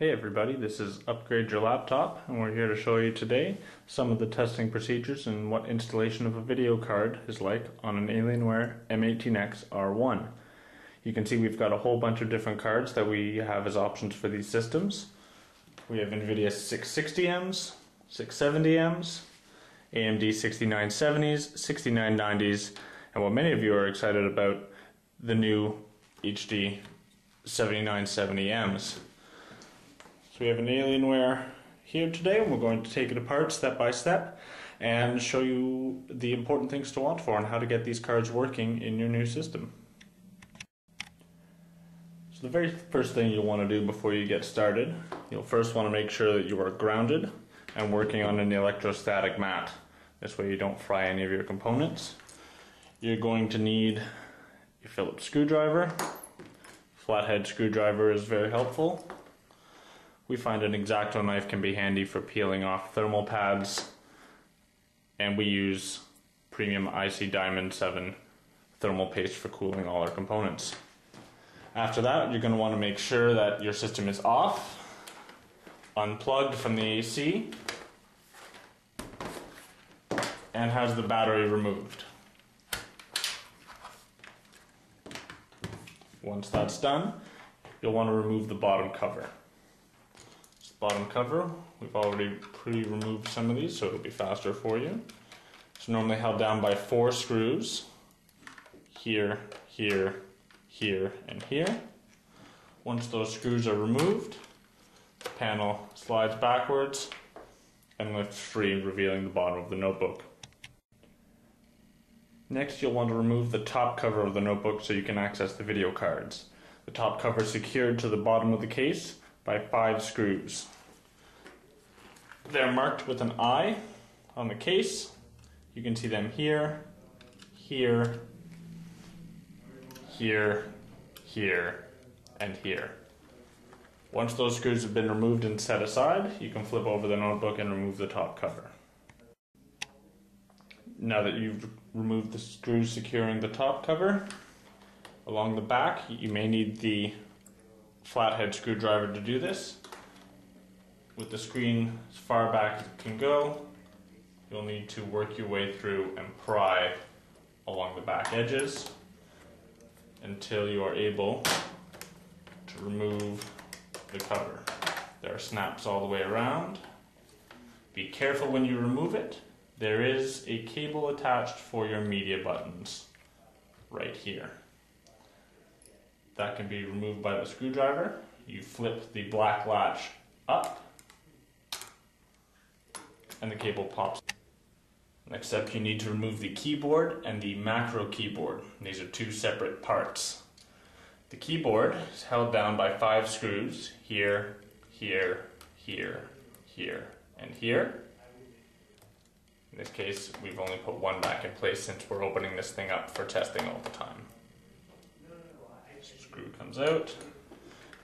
Hey everybody, this is Upgrade Your Laptop, and we're here to show you today some of the testing procedures and what installation of a video card is like on an Alienware M18X R1. You can see we've got a whole bunch of different cards that we have as options for these systems. We have NVIDIA 660Ms, 670Ms, AMD 6970s, 6990s, and what many of you are excited about, the new HD 7970Ms. So we have an Alienware here today, and we're going to take it apart step by step and show you the important things to watch for and how to get these cards working in your new system. So the very first thing you'll want to do before you get started, you'll first want to make sure that you are grounded and working on an electrostatic mat. This way you don't fry any of your components. You're going to need a Phillips screwdriver. Flathead screwdriver is very helpful. We find an X-Acto knife can be handy for peeling off thermal pads, and we use premium IC Diamond 7 thermal paste for cooling all our components. After that, you're going to want to make sure that your system is off, unplugged from the AC, and has the battery removed. Once that's done, you'll want to remove the bottom cover. Bottom cover, we've already pre-removed some of these, so it'll be faster for you. It's normally held down by 4 screws, here, here, here, and here. Once those screws are removed, the panel slides backwards and lifts free, revealing the bottom of the notebook. Next, you'll want to remove the top cover of the notebook so you can access the video cards. The top cover is secured to the bottom of the case by 5 screws. They're marked with an I on the case. You can see them here, here, here, here, and here. Once those screws have been removed and set aside, you can flip over the notebook and remove the top cover. Now that you've removed the screws securing the top cover, along the back you may need the Flathead screwdriver to do this. With the screen as far back as it can go, you'll need to work your way through and pry along the back edges until you are able to remove the cover. There are snaps all the way around. Be careful when you remove it. There is a cable attached for your media buttons right here. That can be removed by the screwdriver. You flip the black latch up and the cable pops. Next up, you need to remove the keyboard and the macro keyboard. These are 2 separate parts. The keyboard is held down by 5 screws, here, here, here, here, and here. In this case, we've only put one back in place since we're opening this thing up for testing all the time. Screw comes out,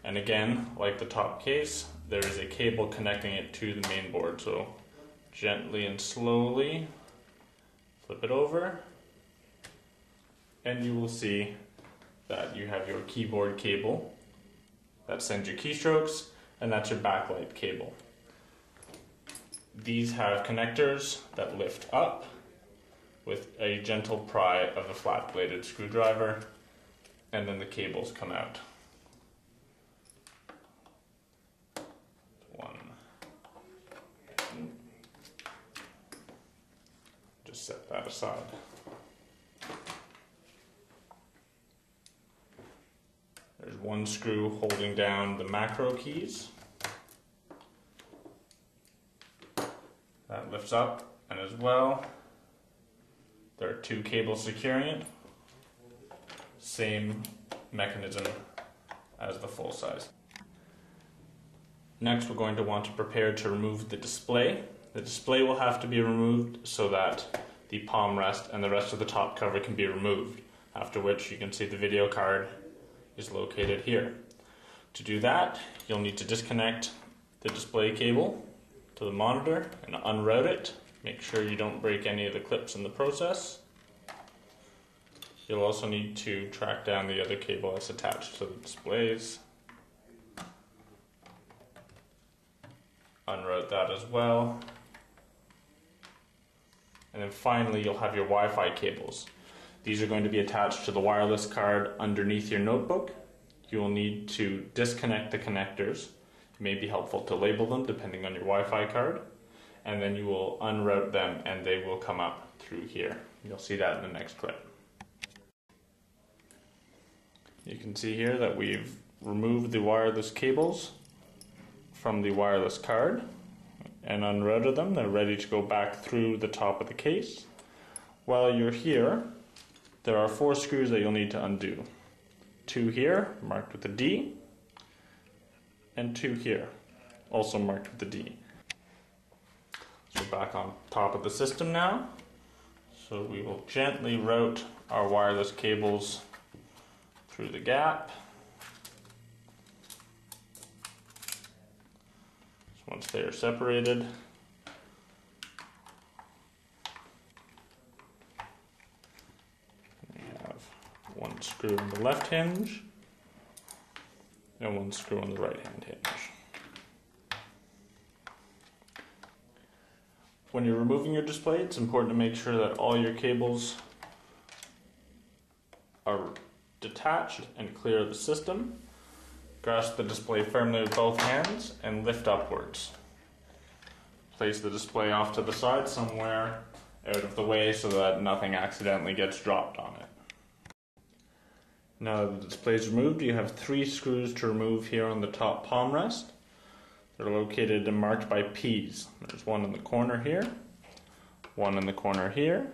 and again, like the top case, there is a cable connecting it to the main board, so gently and slowly flip it over, and you will see that you have your keyboard cable that sends your keystrokes, and that's your backlight cable. These have connectors that lift up with a gentle pry of a flat-bladed screwdriver, and then the cables come out. 1. Just set that aside. There's 1 screw holding down the macro keys. That lifts up, and as well, there are 2 cables securing it. Same mechanism as the full size. Next, we're going to want to prepare to remove the display. The display will have to be removed so that the palm rest and the rest of the top cover can be removed, after which you can see the video card is located here. To do that, you'll need to disconnect the display cable to the monitor and unroute it. Make sure you don't break any of the clips in the process. You'll also need to track down the other cable that's attached to the displays. unroute that as well. And then finally, you'll have your Wi-Fi cables. These are going to be attached to the wireless card underneath your notebook. You will need to disconnect the connectors. It may be helpful to label them depending on your Wi-Fi card. And then you will unroute them and they will come up through here. You'll see that in the next clip. You can see here that we've removed the wireless cables from the wireless card and unrouted them. They're ready to go back through the top of the case. While you're here, there are 4 screws that you'll need to undo. 2 here, marked with a D, and 2 here, also marked with a D. So we're back on top of the system now. So we will gently route our wireless cables through the gap. So once they are separated, we have 1 screw on the left hinge and 1 screw on the right hand hinge. When you're removing your display, it's important to make sure that all your cables are detached and clear of the system. Grasp the display firmly with both hands and lift upwards. Place the display off to the side somewhere out of the way so that nothing accidentally gets dropped on it. Now that the display is removed, you have 3 screws to remove here on the top palm rest. They're located and marked by P's. There's 1 in the corner here, 1 in the corner here,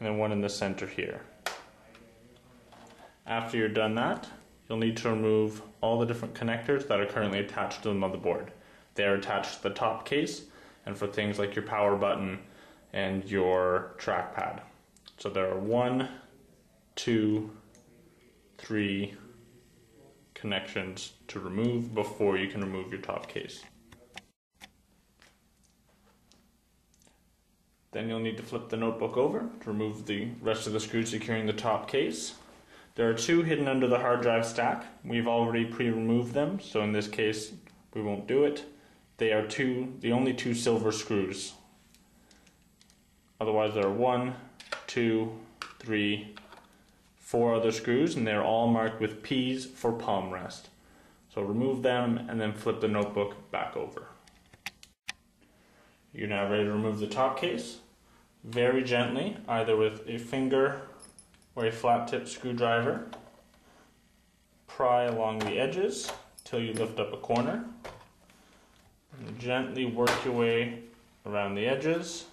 and then 1 in the center here. After you're done that, you'll need to remove all the different connectors that are currently attached to the motherboard. They are attached to the top case and for things like your power button and your trackpad. So there are 1, 2, 3 connections to remove before you can remove your top case. Then you'll need to flip the notebook over to remove the rest of the screws securing the top case. There are 2 hidden under the hard drive stack. We've already pre-removed them, so in this case we won't do it. They are the only two silver screws. Otherwise there are 1, 2, 3, 4 other screws, and they're all marked with P's for palm rest. So remove them and then flip the notebook back over. You're now ready to remove the top case. Very gently, either with a finger or a flat tip screwdriver, pry along the edges till you lift up a corner, and gently work your way around the edges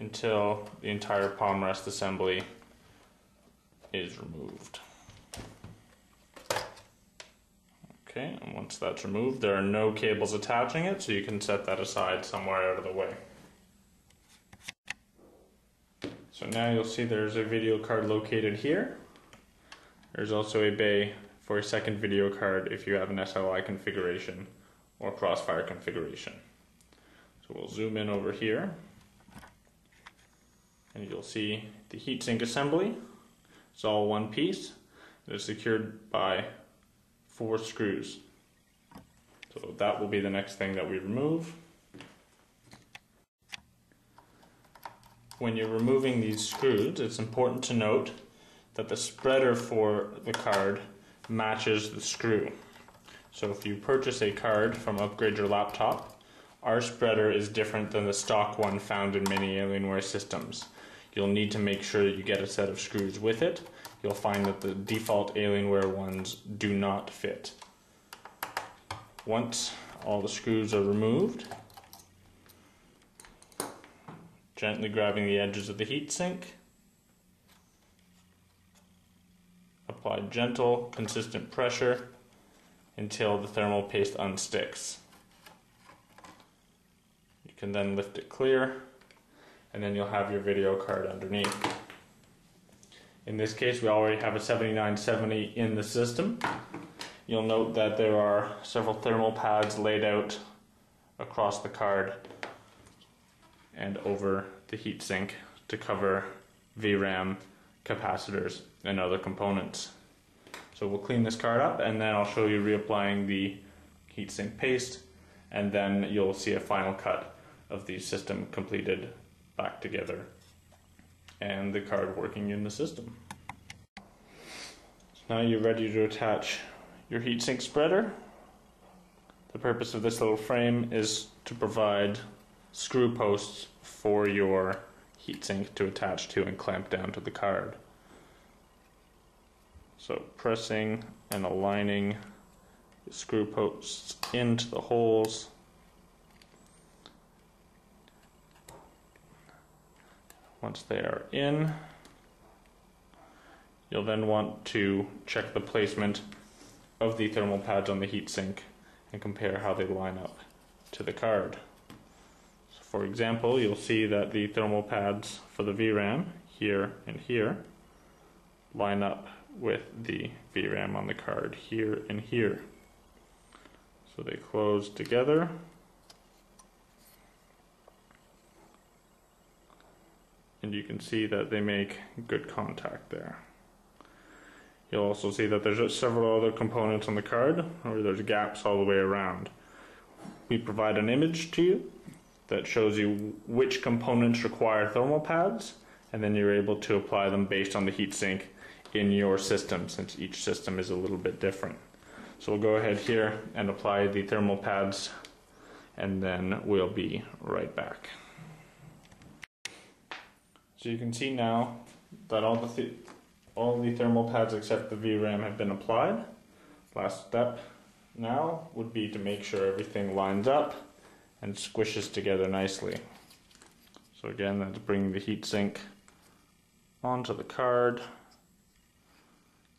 until the entire palm rest assembly is removed. Okay, and once that's removed, there are no cables attaching it, so you can set that aside somewhere out of the way. So now you'll see there's a video card located here. There's also a bay for a second video card if you have an SLI configuration or crossfire configuration. So we'll zoom in over here and you'll see the heatsink assembly. It's all 1 piece. It's secured by 4 screws. So that will be the next thing that we remove. When you're removing these screws, it's important to note that the spreader for the card matches the screw. So if you purchase a card from Upgrade Your Laptop, our spreader is different than the stock one found in many Alienware systems. You'll need to make sure that you get a set of screws with it. You'll find that the default Alienware ones do not fit. Once all the screws are removed, gently grabbing the edges of the heatsink, apply gentle, consistent pressure until the thermal paste unsticks. You can then lift it clear, and then you'll have your video card underneath. In this case, we already have a 7970 in the system. You'll note that there are several thermal pads laid out across the card and over the heatsink to cover VRAM, capacitors, and other components. So we'll clean this card up and then I'll show you reapplying the heatsink paste, and then you'll see a final cut of the system completed back together and the card working in the system. So now you're ready to attach your heatsink spreader. The purpose of this little frame is to provide screw posts for your heatsink to attach to and clamp down to the card. So pressing and aligning the screw posts into the holes . Once they are in, you'll then want to check the placement of the thermal pads on the heatsink and compare how they line up to the card. So for example, you'll see that the thermal pads for the VRAM here and here line up with the VRAM on the card here and here. So they close together. And you can see that they make good contact there. You'll also see that there's several other components on the card where there's gaps all the way around. We provide an image to you that shows you which components require thermal pads, and then you're able to apply them based on the heatsink in your system, since each system is a little bit different. So we'll go ahead here and apply the thermal pads, and then we'll be right back. So you can see now that all the thermal pads except the VRAM have been applied. Last step now would be to make sure everything lines up and squishes together nicely. So again, that's bringing the heatsink onto the card,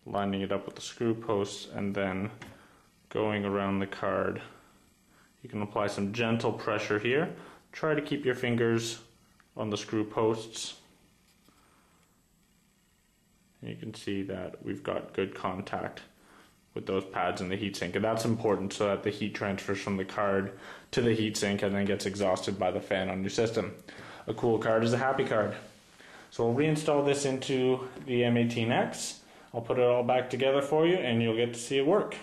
lining it up with the screw posts, and then going around the card. You can apply some gentle pressure here. Try to keep your fingers on the screw posts. And you can see that we've got good contact with those pads in the heatsink, and that's important so that the heat transfers from the card to the heatsink and then gets exhausted by the fan on your system. A cool card is a happy card. So we'll reinstall this into the M18X. I'll put it all back together for you and you'll get to see it work.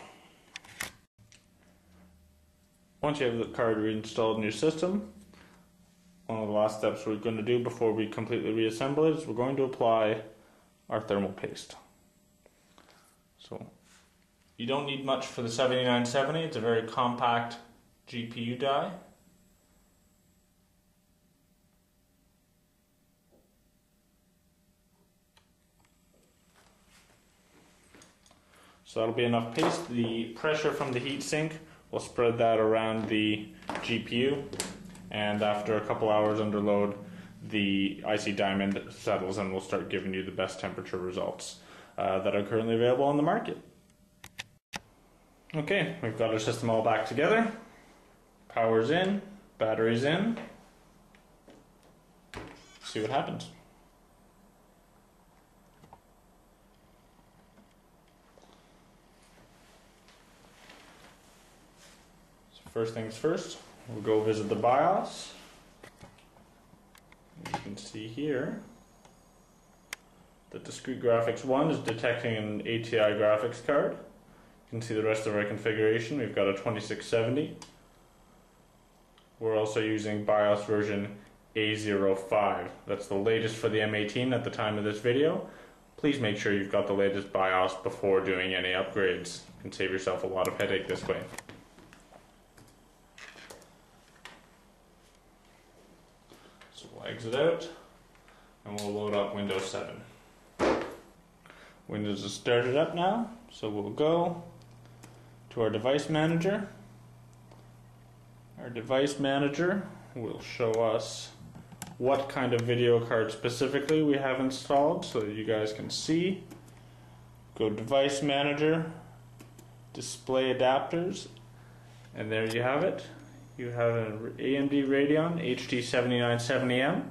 Once you have the card reinstalled in your system, one of the last steps we're going to do before we completely reassemble it is we're going to apply our thermal paste. So you don't need much for the 7970, it's a very compact GPU die. So that'll be enough paste. The pressure from the heatsink will spread that around the GPU, and after a couple hours under load, the IC Diamond settles and will start giving you the best temperature results that are currently available on the market. Okay, we've got our system all back together. Power's in, battery's in. See what happens. So first things first, we'll go visit the BIOS. You can see here that Discrete Graphics 1 is detecting an ATI graphics card. You can see the rest of our configuration. We've got a 2670. We're also using BIOS version A05. That's the latest for the M18 at the time of this video. Please make sure you've got the latest BIOS before doing any upgrades. You can save yourself a lot of headache this way. Exit out, and we'll load up Windows 7. Windows is started up now, so we'll go to our device manager. Our device manager will show us what kind of video card specifically we have installed so that you guys can see. Go device manager, display adapters, and there you have it. You have an AMD Radeon HD 7970M.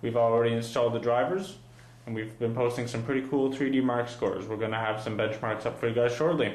We've already installed the drivers, and we've been posting some pretty cool 3D Mark scores. We're going to have some benchmarks up for you guys shortly.